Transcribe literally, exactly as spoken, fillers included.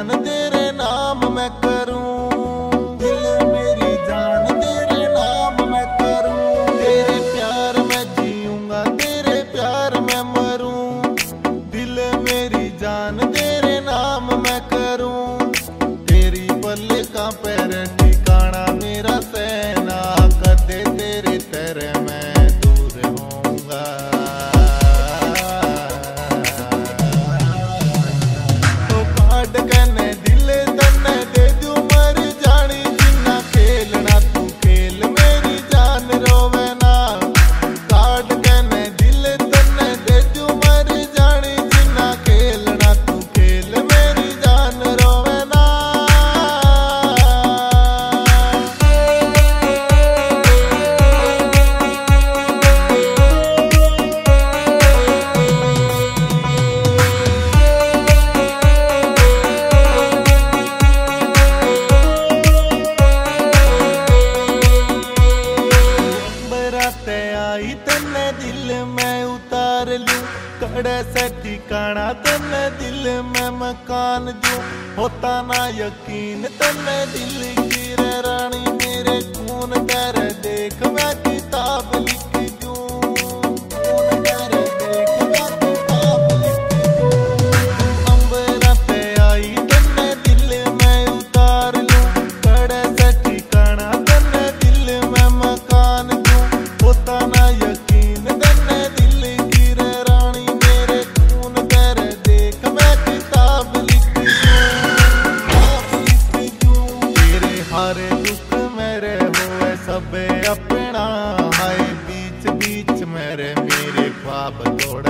जान तेरे नाम मैं करूं, दिल मेरी जान तेरे नाम मैं करूं। तेरे प्यार में जीऊंगा, तेरे प्यार में मरूं, दिल मेरी जान तेरे नाम मैं करूं। तेरी पल्ले का पैर ठिकाना मेरा सहना, कदे तेरे तेरे मैं दूर होऊंगा। तन्ने दिल में उतार लूं, कड़े से ठिकाना तन्ने दिल में मकान दूं। होता ना यकीन तन्ने दिल की रे रानी, मेरे खून तेरे देख मैं किताब लिख दूं। खून तेरे देख मैं किताब लिख दूं। अंबरा पे आई तन्ने दिल में उतार लूं, कड़े से ठिकाना तन्ने दिल में मकान दूं। होता ना अपना है बीच बीच मेरे मेरे ख्वाब तोड़ा।